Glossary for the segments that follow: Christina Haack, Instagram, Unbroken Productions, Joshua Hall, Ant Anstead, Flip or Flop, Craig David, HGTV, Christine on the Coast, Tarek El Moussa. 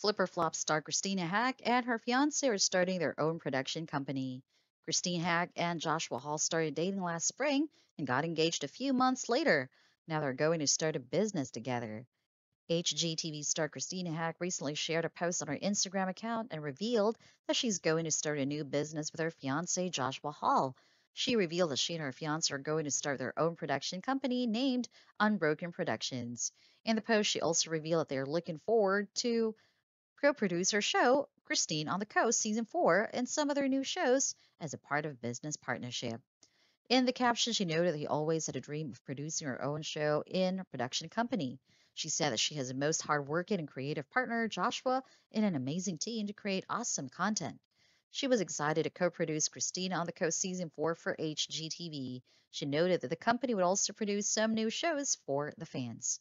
Flip or Flop star Christina Haack and her fiancé are starting their own production company. Christina Haack and Joshua Hall started dating last spring and got engaged a few months later. Now they're going to start a business together. HGTV star Christina Haack recently shared a post on her Instagram account and revealed that she's going to start a new business with her fiancé Joshua Hall. She revealed that she and her fiancé are going to start their own production company named Unbroken Productions. In the post, she also revealed that they are looking forward to co-produce her show, Christine on the Coast Season 4, and some other new shows as a part of business partnership. In the caption, she noted that she always had a dream of producing her own show in a production company. She said that she has the most hardworking and creative partner, Joshua, and an amazing team to create awesome content. She was excited to co-produce Christina on the Coast Season 4 for HGTV. She noted that the company would also produce some new shows for the fans.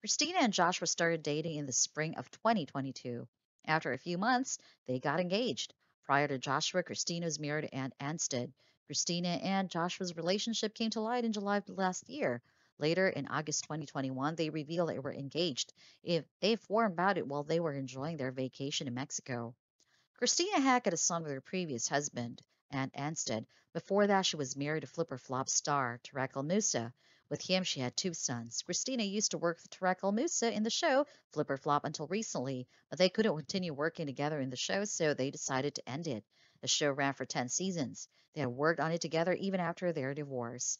Christina and Joshua started dating in the spring of 2022. After a few months, they got engaged. Prior to Joshua, Christina was married to Ant Anstead. Christina and Joshua's relationship came to light in July of last year. Later, in August 2021, they revealed they were engaged. They formed about it while they were enjoying their vacation in Mexico. Christina Haack had a son with her previous husband, Ant Anstead. Before that, she was married to Flip or Flop star Tarek El Moussa. With him, she had two sons. Christina used to work with Tarek El Moussa in the show Flip or Flop until recently, but they couldn't continue working together in the show, so they decided to end it. The show ran for 10 seasons. They had worked on it together even after their divorce.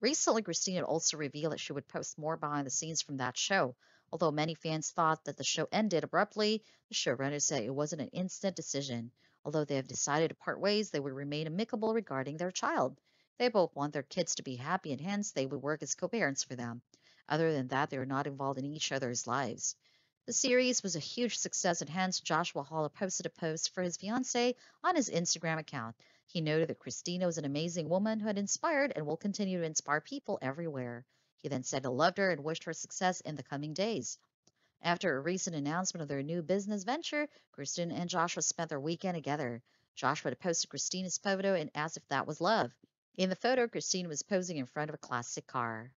Recently, Christina also revealed that she would post more behind the scenes from that show. Although many fans thought that the show ended abruptly, the showrunner said it wasn't an instant decision. Although they have decided to part ways, they would remain amicable regarding their child. They both want their kids to be happy, and hence they would work as co-parents for them. Other than that, they are not involved in each other's lives. The series was a huge success, and hence Joshua Hall posted a post for his fiancée on his Instagram account. He noted that Christina was an amazing woman who had inspired and will continue to inspire people everywhere. He then said he loved her and wished her success in the coming days. After a recent announcement of their new business venture, Christina and Joshua spent their weekend together. Joshua posted Christina's photo and asked if that was love. In the photo, Christina was posing in front of a classic car.